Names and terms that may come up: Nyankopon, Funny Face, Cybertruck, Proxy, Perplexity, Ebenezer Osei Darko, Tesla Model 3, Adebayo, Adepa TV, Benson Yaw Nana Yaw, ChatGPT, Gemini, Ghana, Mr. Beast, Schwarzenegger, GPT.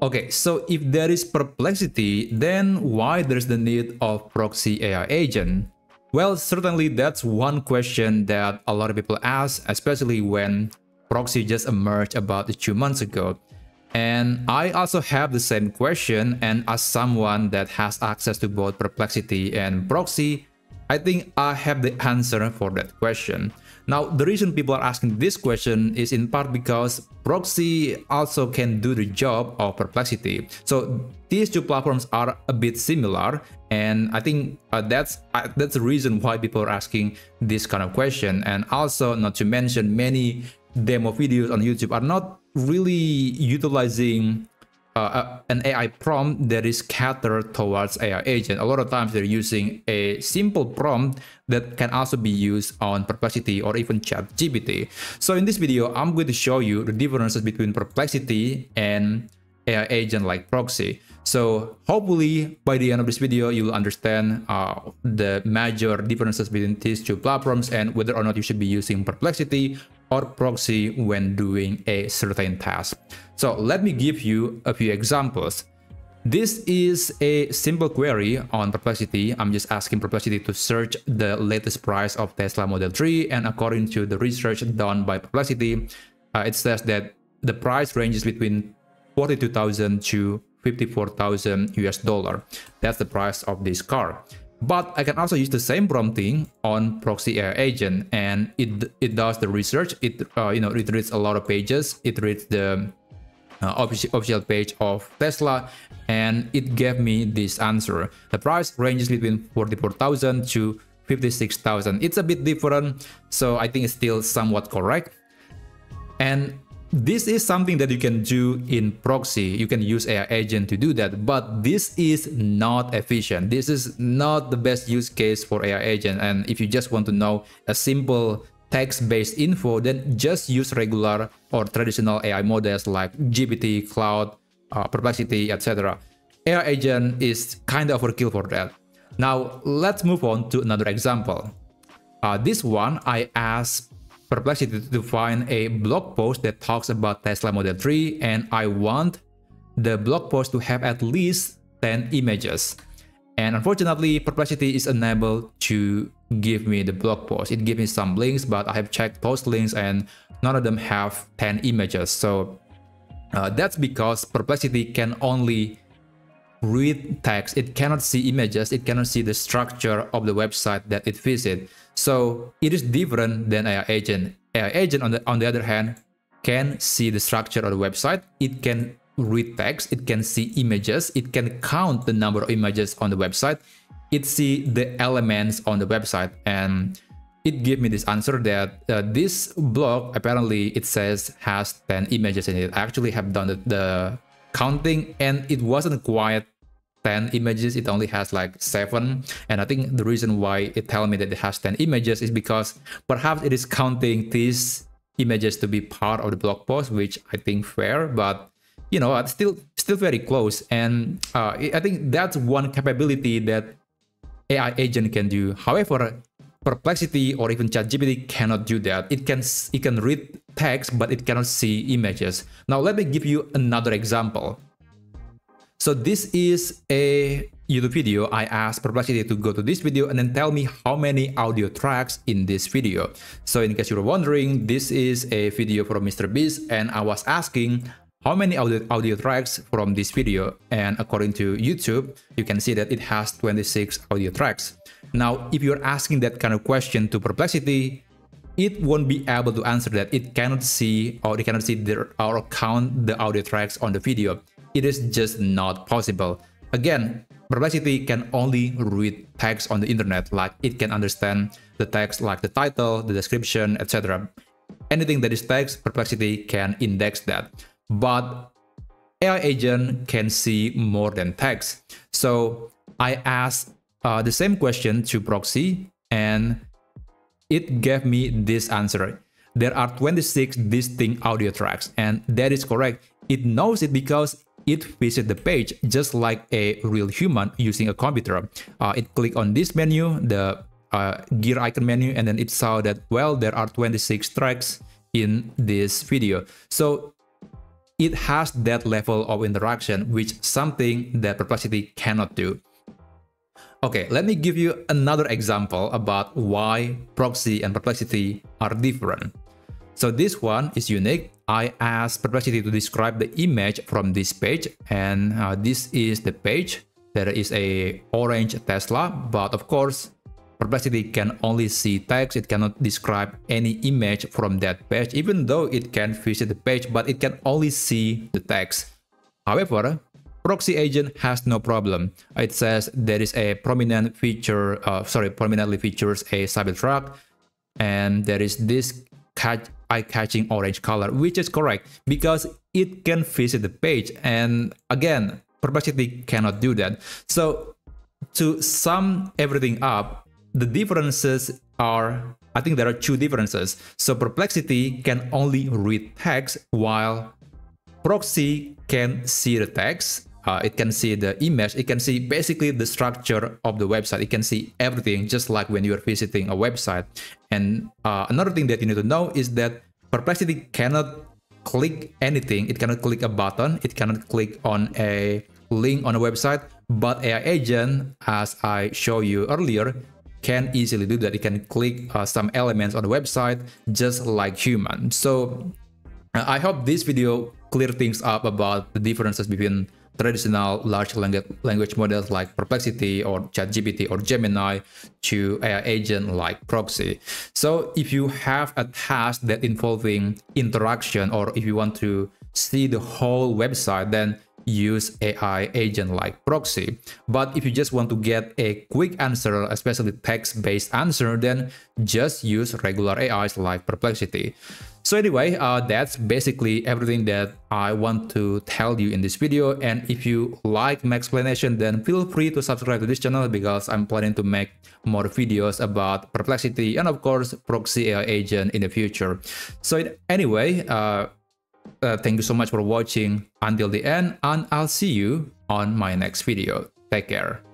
Okay, so if there is perplexity, then why there's the need of proxy AI agent? Well, certainly that's one question that a lot of people ask, especially when Proxy just emerged about 2 months ago. And I also have the same question, and as someone that has access to both Perplexity and Proxy, I think I have the answer for that question. Now, the reason people are asking this question is in part because Proxy also can do the job of Perplexity. So these two platforms are a bit similar, and I think that's the reason why people are asking this kind of question. And also, not to mention, many demo videos on YouTube are not really utilizing an AI prompt that is catered towards AI agent. A lot of times they're using a simple prompt that can also be used on Perplexity or even ChatGPT. So in this video, I'm going to show you the differences between Perplexity and AI agent like Proxy. So hopefully by the end of this video, you'll understand the major differences between these two platforms and whether or not you should be using Perplexity or Proxy when doing a certain task. So let me give you a few examples. This is a simple query on Perplexity. I'm just asking Perplexity to search the latest price of Tesla Model 3, and according to the research done by Perplexity, it says that the price ranges between $42,000 to $54,000. That's the price of this car. But I can also use the same prompting on Proxy AI agent, and it does the research. It reads a lot of pages. It reads the official page of Tesla, and it gave me this answer. The price ranges between $44,000 to $56,000. It's a bit different, so I think it's still somewhat correct. And this is something that you can do in Proxy. You can use AI agent to do that, but this is not efficient. This is not the best use case for AI agent. And if you just want to know a simple text-based info, then just use regular or traditional AI models like GPT, Cloud, Perplexity, etc. AI agent is kind of overkill for that. Now, let's move on to another example. This one, I asked Perplexity to find a blog post that talks about Tesla Model 3, and I want the blog post to have at least 10 images. And unfortunately, Perplexity is unable to give me the blog post. It gave me some links, but I have checked post links and none of them have 10 images. So that's because Perplexity can only read text. It cannot see images. It cannot see the structure of the website that it visits. So it is different than AI agent. AI agent, on the other hand, can see the structure of the website. It can read text. It can see images. It can count the number of images on the website. It sees the elements on the website, and it gave me this answer that this blog, apparently it says, has 10 images in it. I actually have done the counting, and it wasn't quite 10 images. It only has like 7, and I think the reason why it tells me that it has 10 images is because perhaps it is counting these images to be part of the blog post, which I think fair, but you know, still very close. And I think that's one capability that AI agent can do. However, Perplexity or even ChatGPT cannot do that. It can read text, but it cannot see images. Now let me give you another example. So this is a YouTube video. I asked Perplexity to go to this video and then tell me how many audio tracks in this video. So in case you were wondering, this is a video from Mr. Beast, and I was asking how many audio tracks from this video, and according to YouTube, you can see that it has 26 audio tracks. Now, if you're asking that kind of question to Perplexity, it won't be able to answer that. It cannot see or or count the audio tracks on the video. It is just not possible. Again, Perplexity can only read text on the internet. Like, it can understand the text, like the title, the description, etc. Anything that is text, Perplexity can index that. But AI agent can see more than text. So I asked the same question to Proxy, and it gave me this answer. There are 26 distinct audio tracks, and that is correct. It knows it because it visits the page just like a real human using a computer. It clicked on this menu, the gear icon menu, and then it saw that, well, there are 26 tracks in this video. So it has that level of interaction, which is something that Perplexity cannot do. Okay, let me give you another example about why Proxy and Perplexity are different. So this one is unique. I asked Perplexity to describe the image from this page, and this is the page. There is an orange Tesla, but of course, Perplexity can only see text. It cannot describe any image from that page, even though it can visit the page, but it can only see the text. However, Proxy agent has no problem. It says there is a prominent feature, prominently features a Cybertruck, and there is this eye-catching orange color, which is correct because it can visit the page. And again, Perplexity cannot do that. So to sum everything up, the differences are, I think there are two differences. So Perplexity can only read text, while Proxy can see the text, it can see the image, it can see basically the structure of the website, it can see everything, just like when you are visiting a website. And another thing that you need to know is that Perplexity cannot click anything, it cannot click a button, it cannot click on a link on a website, but AI agent, as I showed you earlier, can easily do that. It can click some elements on the website just like human. So I hope this video clear things up about the differences between traditional large language models like Perplexity or ChatGPT or Gemini to AI agent like Proxy. So if you have a task that involving interaction, or if you want to see the whole website, then use AI agent like Proxy. But if you just want to get a quick answer, especially text-based answer, then just use regular AIs like Perplexity. So anyway, that's basically everything that I want to tell you in this video. And if you like my explanation, then feel free to subscribe to this channel, because I'm planning to make more videos about Perplexity and of course Proxy AI agent in the future. So anyway, thank you so much for watching until the end, and I'll see you on my next video. Take care.